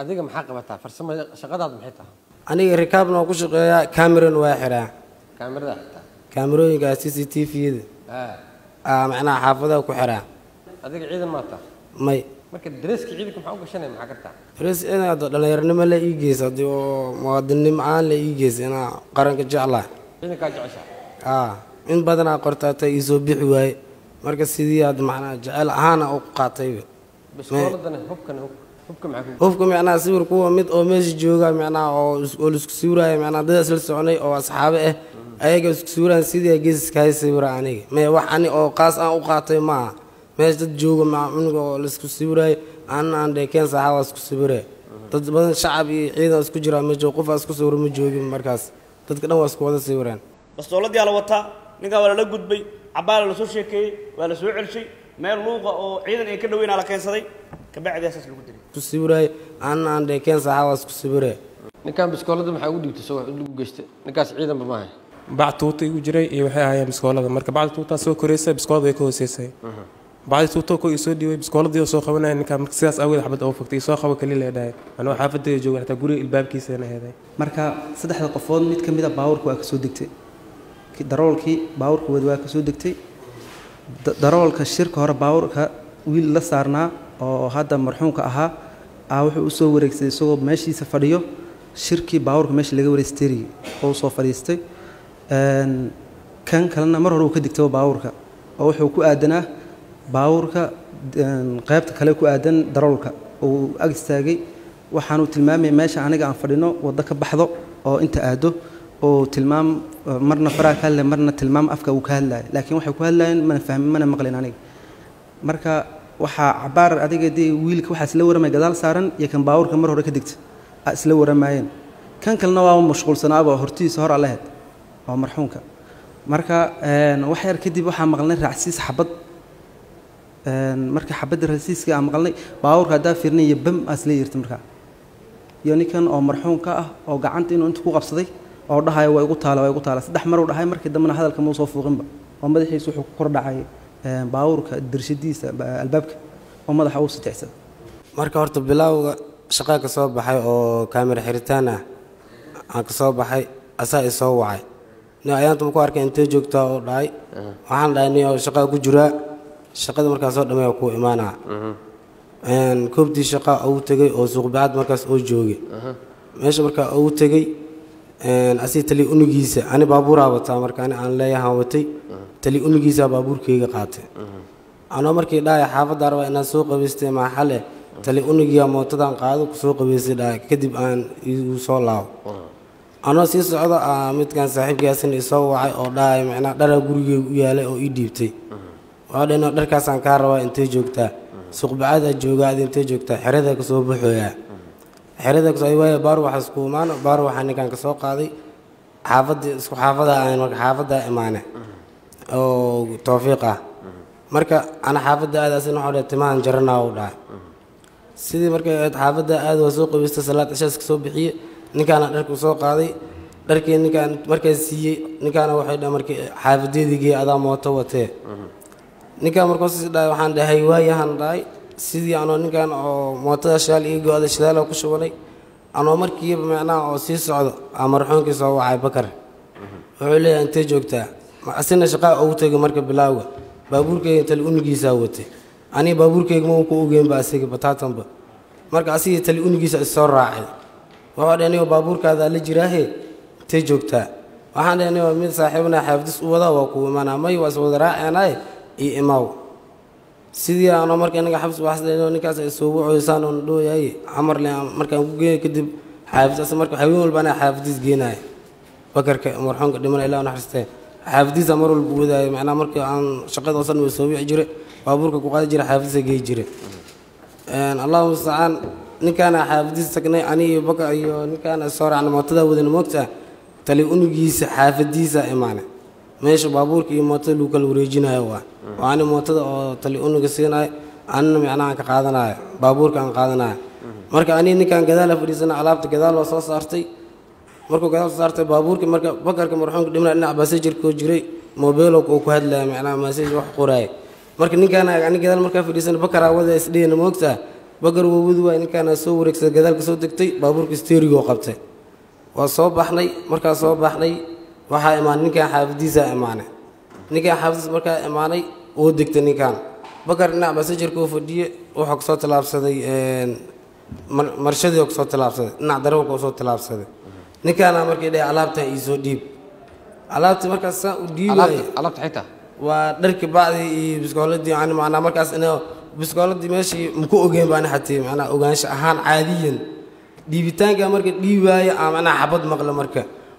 adiga maxaa qabataa farsamo shaqadaadu maxay tahay aniga rikaabna ku shaqeeyaa kaamiran waa xiraa kaamirada kaamirooyinka CCTV-da macnaha xaafadaha ku xiraa adiga ciidan ma tahay may marka dareeska ciidanka maxaa u gashanay maxaa kartaa darees inaad dhalinyarnimo la ii geyso oo muwaadinimo aan la ii geyso ina qaranka jeclaa ciidanka jeceshaa in badan aan qortaatay isoo bixi waay marka sidii aad macnaha jecel ahaana u qaatay بس والله حبكم معكم حبكم معناها صور قوة مد أو ماشي جوجا معناها أو السكسورة معناها ده سلسلة أو أصحابه أيجا السكسورة سيدي جيز كاي صور عني ما وحني أو قاس أو قاطع ما ماشي جوجا مع منو السكسورة أنا عندي كان صحاب السكسورة تطبعنا شعبي عيدا السكجرة مجو قفا السكسورة مجو بالمركز تتكلم واسكواد السوران بس والله دي على وطها نجا ولا لقط بي عبالة لسوي شيء كي ولا سوي عرشي ما اللغة أو عيدا إيه كنا وين على كين صدي كبعد أساس الوجود. كسبورة أنا عندي كين ساعات كسبورة. نكان بسكولة دم حاودي وتسوي اللي جشت نكاس عيدا بماعي. بعد توتي وجري وحياة بسكولة دم مركب بعد توتا سو كريسة بسكولة يكون سيسة. بعد توتا كو يسودي بسكولة دي وسو خونا إن كان مكسياس أول حبة أو فكتي سو خو كليل هداي أنا حافظ جو حتى جوري الباب كيس أنا هداي. مركب صدح القفون متكم بدا باور كو أكسودكتي كدرول كي باور كو دوا أكسودكتي. daroolka shirka hore baawrka wiil la saarnaa oo hadda marxuumka ahaa wuxuu soo wareegtay isagoo meeshiisa fadhiyo shirkii baawrka meeshii laga wareystay oo soo fadhiistay kan kalena mar hore uu ka digtay baawrka oo wuxuu ku aadanaa baawrka qaybta kale ku aadan daroolka oo ag istaagay waxaan u tilmaamay meesha aniga aan fadhino wada ka baxdo oo inta aado oo tilmaam marna faraaka la marna tilmaam afka uu ka hadlay laakiin waxa ku hadlayn ma fahmin mana maqleen aniga marka waxa cabaar adiga dii wiilka waxa isla waramay gadaal saaran iyo kan baawrka mar hore ka digtay isla waramayeen kan kalena waa mashquulsanaaba hortiisa hor alaheed oo marxuunka marka wax yar kadib waxa maqalnay raacsiis xabad marka xabadda raacsiiska aan maqalnay baawrka daa fiirnay bam asla yirta marka yonikan oo marxuunka ah oo gacanta inuu inta ku qabsaday oo dhahay way ugu taala way ugu taala saddex mar u dhahay markii damana hadalka uu soo fuuqinba oo madaxiisa wuxuu kor dhacay baawurka dirshadiisa albaabka oo madaxa uu sitaysan marka horta bilawga shaqo ka soo baxay oo kaamira xiritaan ah aan ka soo baxay asaa soo wacay ayaan ku arkay intee joogta oo dhahay waxaan dhaynay shaqo ku jira shaqada markaas soo dhameeyo ku imaanaa koobtii shaqo uu tagay oo suuq baad markaas oo joogay meesha marka uu tagay أسي تلي أنجيس أنا بابور عبت أمريكا أنا لا يهوتي تلي أنجيس بابور كي قاطع أنا أمريكا لا يحافظ داروا إن سوق بيست مع حاله تلي أنجيا موتدا قاعد وسوق بيست لا كذب أن يوصله أنا سيس هذا متكان صاحب جالس يسوي أو لا معنا دار جوري ياله أو يديبتي وهذا نقدر كسان كاروا إنتاجكتا سوق بعد الجوجات إنتاجكتا حرده كسوق بحويا حريدك سوية بروح سكومان بروح أنا كان كسوق هذه حافظة أنا حافظة إمانة أو توفيقة مركا أنا حافظة هذا سنة حول التمان جرنا ولا سيدي مركا حافظة هذا وسوق بيستسلات أشخاص كسوب بحية نكان أدرك سوق هذه دركي نكان مركز سي نكان واحد مركي حافظي دقي هذا موتوته نكان مركز لا يحن ده هيوايا هن راي سيدي أنا نكان أو معتاد شال إيجو هذا شال أو كشوا لي أنا عمر كيف معنا أو سيس عض أمرحون كسوا عبكر على إنتاجك تا أصلنا شقاء أو تيجي مركب بلاوا بابور كي تلون جيسا وتي أنا بابور كي ما هو كوجين بس كي بتاعتهم ب مركب أصلي تلون جيسا السرعة وهذا يعني بابور كذا اللي جراه إنتاجك تا وهذا يعني من صاحبنا حافظ وذا وكو معنا ما يوصل رأي أنا إيماو سيدي أنا مركي أنا حافظ واحد لأنه نكاس أسبوع ويسان وندو ياي عمر لي مركي وجي كده حافظ أصلا مركي حبيبي والبنا حافظ جيناي فكر كمرحوم قدمنا إلى ونحرسته حافظ أمر البودة معنا مركي عن شقة وصلنا وسوي عجرة وابورك وقاعد جرة حافظ جي جرة إن الله مستعان نكانا حافظ سكني أني بكر أيوه نكانا صار عن معتدود المقطع تلي أنو جيس حافظ إمانة ماشي بابورك يمتلك لوكال وريجينا هو وأنا معتاد تلقونه قصينا أنا معنا كقاعدنا بابور كان قاعدنا مركا أنا إني كان كذا لفريزنا علابت كذا لصاص صارتي مركو كذا صارتي بابور كمركا بكر كمرحوم قدمنا إننا بسجل كوجري موبايله وكهاد لا معنا مسج وحقراي مركا إني كان يعني كذا مركا فريزنا بكر عوض إسدين موكسة بقر وودوا إن كان أسوق ركس الجدال كسوتكتي بابور كستيري وقبته وصوب بحني مركز صوب بحني وحاء إيمان نكان حافظيزة إيمانه نكان حافظ مركز إيماني ودكت نكان بقرنا بس يجركوا فدية وحق صوت لابسة مرشدي وحق صوت لابسة نعدروك وصوت لابسة نكان أمرك إذا علابته يسوديب علابته مركز سا وديب علابته حتى ودرك بعض بسكولدي عن معنا مركز إنه بسكولدي ماشي مكو أجيب أنا حتى أنا أجانش أهان عاديا دي بتانك أمرك دي باي أنا حبض مغلى مركز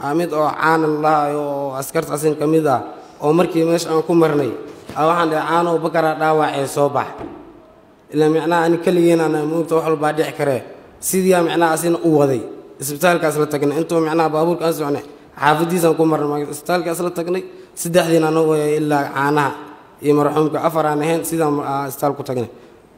عميد أو عان الله أو عسكرت عسين كميدا أو مركي مش أنا كمرني أو عند عانه وبكرة دواعي الصباح إلا معنا أنا كليين أنا موت وحول بعد عكرة سيدي معنا عسين أوذي إسبتالك أصلا تكن أنتم معنا بابور كأسوانه حافظي سنكون مرة استال كأصل التقني سدح دينا نوى إلا عنا يمرحهم كأفر عنهن سيدا استال كتقني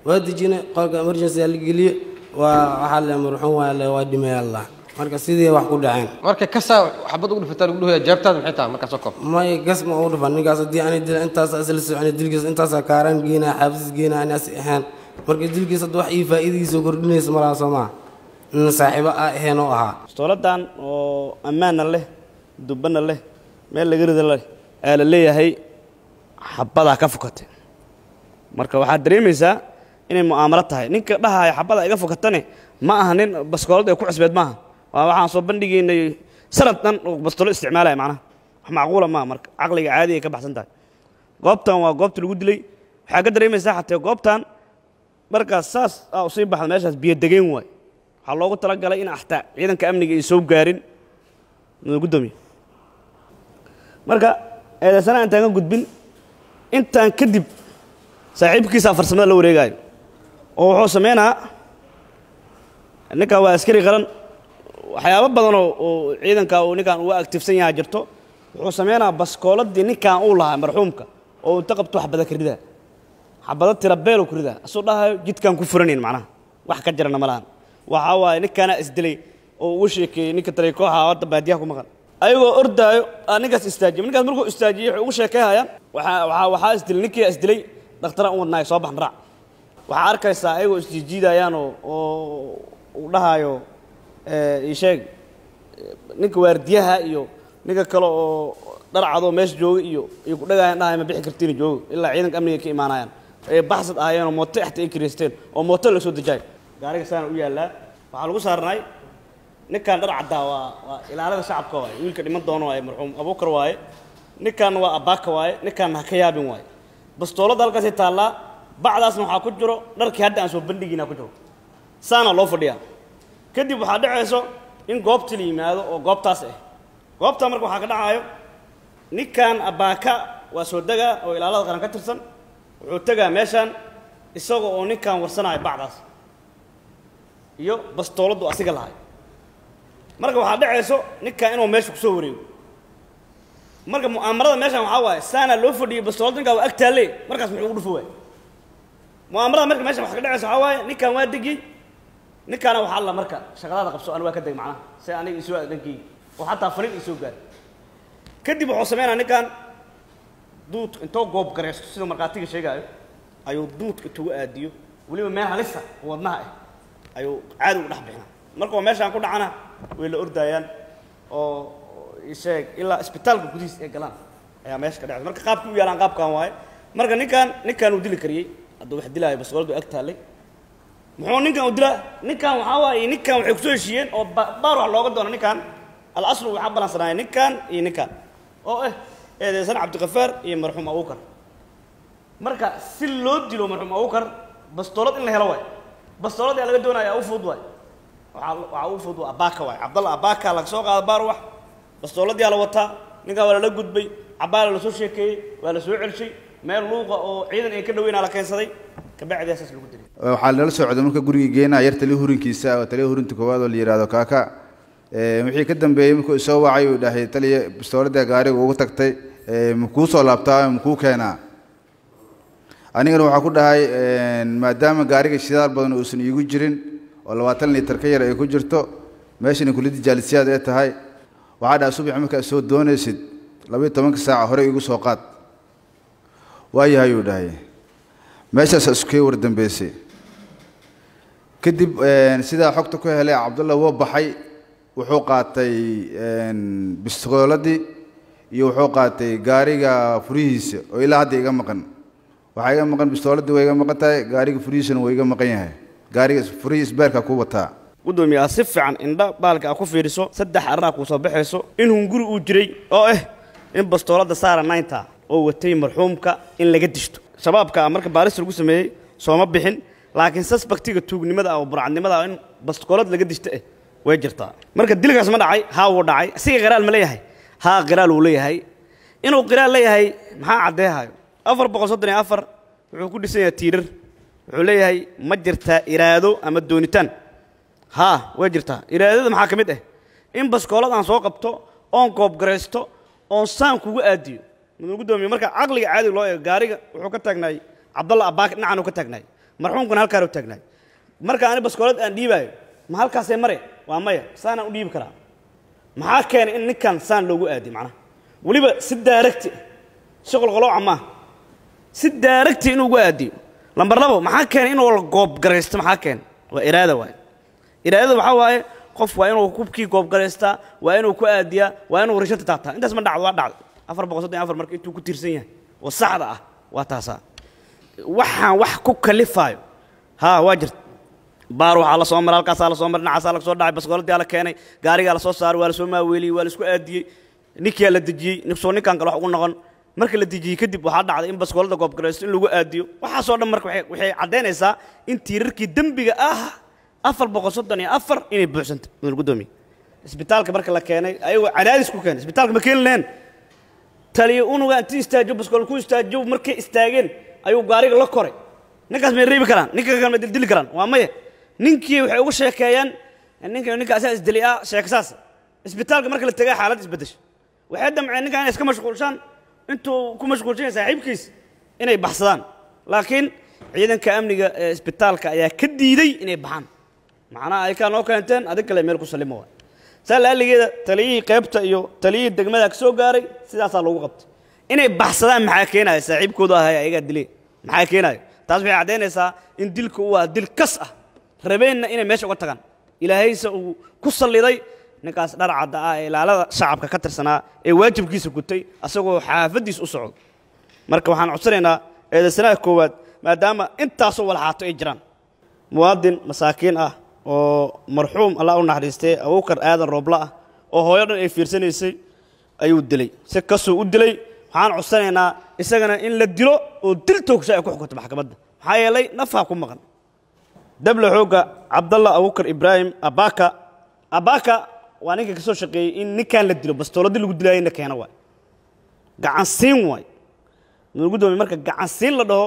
وادي جينا قال كإمرجنسي اللي قليه وحال يمرحهم ولا وادي ما الله مركز سيدي وحقول عين مركز كسا حبض أقول في تقول له جابت هذا الحيطان مركز سقف ما يقسم أقول فني قصد دي أنا دل أنت أسأل عن دلقيس أنت سكارن جينا حافظ جينا ناس هن مركز دلقيس الضحية فإذا يسقرني اسم راسما نصاحبه هنوها استولدان وأمان الله دبنا له ما اللي جرد له قال لي هي حبضها كفكت مركب واحد دريميسا إن مؤامرتها إنك بها حبضها كفكتني ما هنن بس قالوا ده كويس بعد ما وعن صوبن دي إن سرتنا بس طلع استعمالها معنا معقولة ما مركب عقلي عادي كبحسنتها قبتن وقبت الود لي حاجة دريميسا حتى قبتن مركب أساس أصيب بحد ماشة بيدقين وعي حلوه ترجع لي إن أحتاج إذا كأمني يسوق جارين قدامي مركا إذا سنة أنت عن قدبين أنت عن كذب صاحبك يسافر سماه لو رجعي أو حسمينا إنك هو عسكري قرن حياة بدنا وإذا كأو إنك هو أكتف سنين عجرته حسمينا بس قالت دي إنك أولها مرحومك أو تقبت حبذا كرده حبذت تربيه كرده أصلها جد كان كفرانين معناه واحد كجرنا ملان وحوا إنك أنا إسدلي ووشك إنك تريكوها وأنت بعديهكم مغل أيوة أردا أنا قاس استاجي من قاس مركو استاجي ووشكها يا وحا إسدلي إنك إسدلي دكتورة أول ناي صباح مرع وحارك الساعة أيوة استجيد يانو ولها يو يشيك إنك وارديها يو إنك كلو درع ذو مش جو يو يقول لك أنا ما بيحكرتين جو إلا عينك أمني كإيمانين بحثت أيانو مطحت إكريستين ومطلق سود جاي قارئ سان ويا لا فحلو صارناي نكان درع دوا إلى هذا الشعب كواي يمكن من دونه واي مرحوم أبو كرواي نكان وأباك واي نكان هكيابين واي بس طول ذلك سيتالا بعد أسمع كجرو نركي هذا أنسو بندقينا كجرو سان الله فديا كدي بحد عيسو إن قبت لي ماذا أو قبت أسه قبت أمرك حقنا عايو نكان أباك وسودجا أو إلى هذا كان كترسن وعتجا مشان السوق أو نكان ورسناي بعد أس iyo bas tooladu asiga lahayd marka waxa dhacayso ninka inuu meesha ku soo wareego marka mu'aamarada meesha waxa way saana loo fadhiyo bas tooladu ninka waa agtaalay markaas wuxuu u dhufay mu'aamarada marka meesha waxa ka dhacayso waxa way ninka waa digi ninkana waxa la marka shaqadada qabso aan waa ka dag macna si aniga isoo adankii waxa taa fariin isoo gaar kadib wuxuu sameeyay ninkan duud inta goob gareeso sida markaatiga sheegayo ayuu duudka tuu aadiyo waliba meel halisa wadnaha أيوة عادوا نحبنا مركو ماشي عن كل عنا ولا أرديان أو يشيك إلا إسبيتال كوديس إيجالان يا ماشي كده مركو قابكوا يا لان قابكوا واي مركو نكان ودي الكريه أدو واحد دلها بس ولدو أكتالي محون نكان ودلا نكان وحواي نكان وحكسو شيئين أو بارو على وقت دون نكان الأصل وحبنا صناعي نكان ينكان أو إيه ده سنة عبد الغفار يمرحوم أوكر مركو سلود دلو مرحوم أوكر بس طولت إنه هلاوي بس طلعت على قدونا يا أوفضوا وعوفضوا أباك واي عبد الله أباك على سوق على باروح بس طلعت على وطا نجا ولا لقط بي عبالة لسوشي كي ولا سويعرشي meel luuqa oo ciidan ay ka dhaweynaa la keensaday kabacdi asaas lagu dilay waxa la socday marka guriga geenaa yarta li hurinkiisa oo tali hurinta koowaad oo la yiraahdo kaaka wixii ka dambeeyay markuu soo wacay oo dhahay tali pistoolada gaariga ugu tagtay muku soo laabtaa muku keenaa anigana waxa ku dhahay maadaama gaariga shidaal badan uu san igu jirin oo 20 litir ka yar ay ku jirto meeshana kulidii jaalisiyaad ay tahay waxa dhaha subax marka soo doonaysid 12 saac hore igu soo qaad waayaha uu dhahay meeshaas iskay war dambeysay kadib sida xogta ku helay Cabdulla wuu baxay wuxuu qaatay bistooladii iyo wuxuu qaatay gaariga furihiisa oo ilaa hadda iga maqan waxa iga maqan bistooladii way iga maqantay gaariga furihiisana way iga maqan yahay gaariga furihiis beerka ku wataa gudoomiyaha si fiican indha baalka ku fiiriso saddex arraa ku soo baxayso inuu guri u jiray oo in bastoolada saara 9ta oo watay marxuumka in laga dishto shabaabka marka baaris lagu sameeyay sooma bixin laakiin suspectiga tuugnimada oo buracnimada in bastoolad laga dishto way jirtaa marka dilgaas ma dhacay ha uu dhacay si qiraal ma leeyahay ha qiraal uu leeyahay inuu qiraal leeyahay maxaa cadeeyahay 434 wuxuu ku dhisan yahay tiirar wuxuu leeyahay ma jirtaa iraado ama doonitaan ha way jirtaa iraadada maxaa kamid in bastoolad aan soo qabto on koob gareysto oo saan kugu aadiyo miduu doomiyo marka aqliga caadi loo eego gaariga wuxuu ka taagnay Cabdulla Abaak dhinacan uu ka taagnay marxuumkan halkaar uu taagnay marka aan baskoolad aan dhiibayo ma halkaas ay maree waa maya saan u dhiib kara maxaa keen in ninkan saan loogu aadi macna waliba si direct shaqal qolo ama si direct inuu ugu aadiyo lambar 2 maxaa keen inuu la goob gareysto maxaa keen waa iraada waay iraada waxa waaye qof waa inuu kubkii goob gareystaa waa inuu ku aadiya waa inuu rishanta taabta intaas ma dhacdo waa dhacdo 434 markii intuu ku tiirsan yahay oo saxda ah waa taasa waxaan wax ku kalifaayo ha waa jirta baar waxa la soo maray halkaas la soo marnaa xasaal soo dhacay baskooladii ala keenay gaariga la soo saaray waa la soo maaweeliyay waa la isku aadiyay ninkii la dajiyay nifsoo ninkan kale wax ugu noqon marka la dajiyay kadib waxa dhacday in baskoolada goob gareystaa in lagu aadiyo waxa soo dhan markii waxay cadeynaysaa in tiirarkii dambiga ah 434 inay buuxsanto mid gudoomiye isbitaalka marka la keenay ayagu cadaadis ku keenay isbitaalka ma keen leen taliye unuga intii istaajo baskool ku istaajo markay istaageen ayuu gaariga la koray ninkaas ma reebi karaan ninka kale ma dil karaan waa maye ninkii waxay ugu sheekeeyeen ninkaas asaas diliya sheekasaas isbitaalka marka la tagay xaalad isbedesho waxay damceen ninkan iska mashquulsan intuu ku mashquulsan saaxiibkiis inay baxsadaan laakiin ciidanka amniga isbitaalka ayaa ka diiday inay baxaan معناه أي كان أوكي أنتن هذا كله ميركو سلموه سأل اللي كده تليه قبته يو تليه دقمة أكسو جاري سيدا صاروا قبته إني بحصلان محاكينا يساعيب كودا هاي أيقد لي محاكينا تصبح عدين يسا إن دلك هو دل كسأ ربينا إني ماشوا قطعان إلى هاي سو كسر اللي ضي نكاس نرعى دعاء إلى على شعب ككتر سنة واجب كيسو كتي أسوق حافديس أسعود مركب حن عصرنا إذا سنة كواد ما دام أنت أسوق الحاط إجران مواطن مساكين oo marxuum Allah u naxariistay awkar aadan roobla ah oo hooyadan ay fiirsanaysay ayuu dilay si kaasoo u dilay waxaan cusanaynaa isagana in la dilo oo dil toogso ay ku xukunto maxkamadda waxa yeelay nafa ku maqan dabla xooga Cabdulla Awkar Ibrahim Abaaka waa ninka ka soo shaqeeyay in ninkan la dilo bastooladii lagu dilayna keena waa gacan siin way lagu doomiyo marka gacan siin la dhaho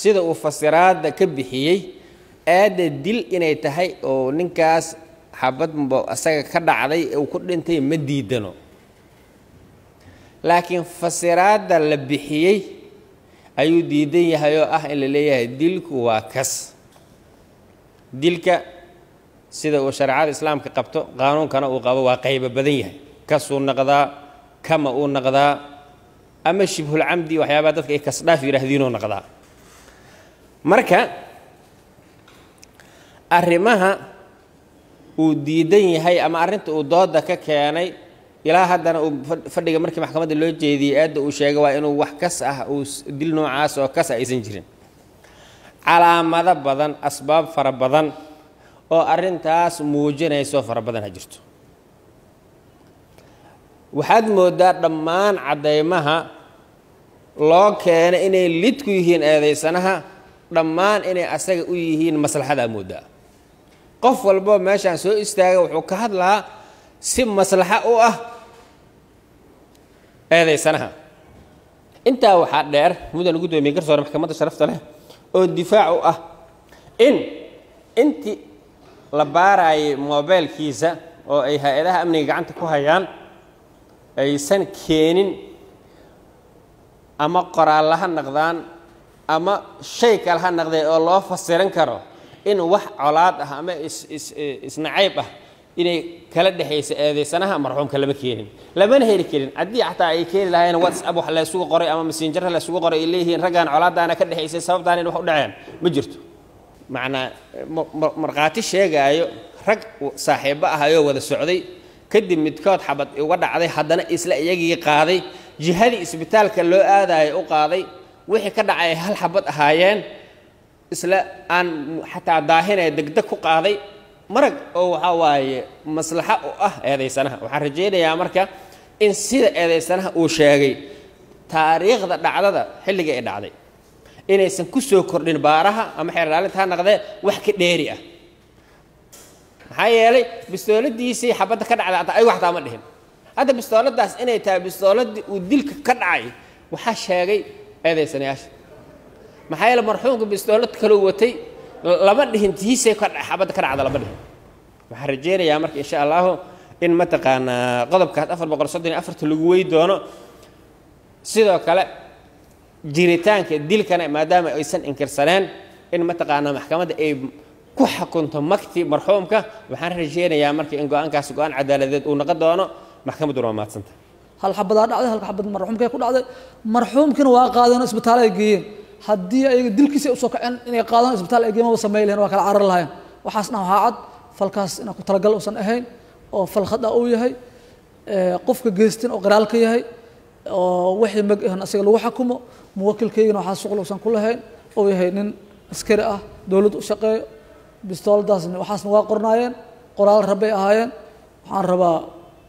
sida uu fasiraada ka bixiyay aad dil inay tahay oo ninkaas xabad asaga ka dhacday uu ku dhintay ma diidano laakiin fasiraada la bixiyay ayuu diidan yahay oo ah in la leeyahay dilku waa kas dilka sida uu sharciyada islaamka qabto qaanuunkana uu qabo waa qayb badan yahay kasuu naqdaa kama uu naqdaa ama shibhul amdi waxyaaba dadka ay kasdhaaf yiraahdeenoo naqdaa marka arrimaha uu diidan yahay ama arinta uu dooda ka keenay ila hadana uu fadhiga markii maxkamadda loo jeediyay aad uu sheegay waa inuu wax kas ah uu dil noocaas oo kas aysan jirin calaamado badan asbaab fara badan oo arintaas muujinayso fara badan ha jirto waxaad moodaa dhammaan cadeymaha loo keenay inay lid ku yihiin eedeysanaha dhammaan inay asaga u yihiin maslaxada moodaa qof walba meesha soo istaaga wuxuu ka hadlaa si maslaxa u ah eedeysanaha inta waxa dheer mudan gudoomiye garsoor maxkamadda sharafta leh oo difaac u ah in inti la baaray moobilkiisa oo ay hay'adaha amniga gacanta ku hayaan ay san keenin ama qoraal ha noqdaan ama shay kale ha noqday oo loo fasirin karo in wax colaad ah ama isnacayb ah inay kala dhaxayso eedeysanaha marxuumka lama keenin lamana heli karin adii xataa ay keenin lahayn WhatsApp wax la isugu qoray ama Messenger la isugu qoray ilayhiin ragaan colaadana ka dhaxayso sababtaan in wax u dhaceen ma jirto macna marqaati sheegaayo rag saaxiibo ah ayo wada socday kadib midkood xabad uga dhacday haddana isla iyagii qaaday jihadii isbitaalka loo aadaayay u qaaday wixii ka dhacay hal xabad ahaayeen isla aan xataa daahinay degdeg ku qaaday marag oo waxa waaye maslaxa u ah eedeysanaha waxaan rajeynayaa marka in sida eedeysanaha uu sheegay taariikhda dhacdada xilliga ay dhacday inaysan ku soo kordhin baaraha ama xeeraalinta naqdee wax ka dheeri ah حيالي بستولدي سي حبتك كذا على أي واحد عمل لهم هذا بستولد ده أنا يتابع بستولد وديلك كذا عاي وحش هاي هذا سنياش ما حيال مرحومك بستولد كلوتي لمن لهم تيسي كذا حبتك كذا على لمن لهم محرجين يا مرك إن شاء الله إن متقن غضب كهت أفر بقرصتني أفرت لجوي دونه سيدو كلا جريتان كديلك أنا ما دام إنسان إنكرسلان إن متقن محكمة أي كوحة كنت مكتي مرحومك وحن رجينا يا مركي إن جوان كاس جوان عدالة ونقد أنا محكمة درامات سنت هل حبض هذا هل حبض مرحومك يكون هذا مرحومك وقاضي نسبة تلاقيه هدي أي دلك سي أسوق إن قاضي نسبة تلاقيه ما وصل ميلين وكل عرّ لها وحسنه هاد فالكاس إنك ترجل وصل هاي أو فالخد أويه هاي قفك جيستين أو قرالك هاي واحد مجهن أسيل وحكمه موكل كي نحاسق له وصل كل هاي أو هاي نن سكرة دولة شقة بستول داسن وحسن وقرناين قرار ربي هاين وحن ربا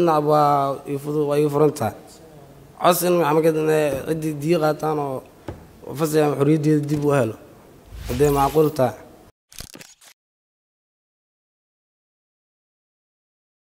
النعب ويفضو ويفرنتها عصن محمد دي قاتانو وفصل حرية دي بوهلو دي معقولتها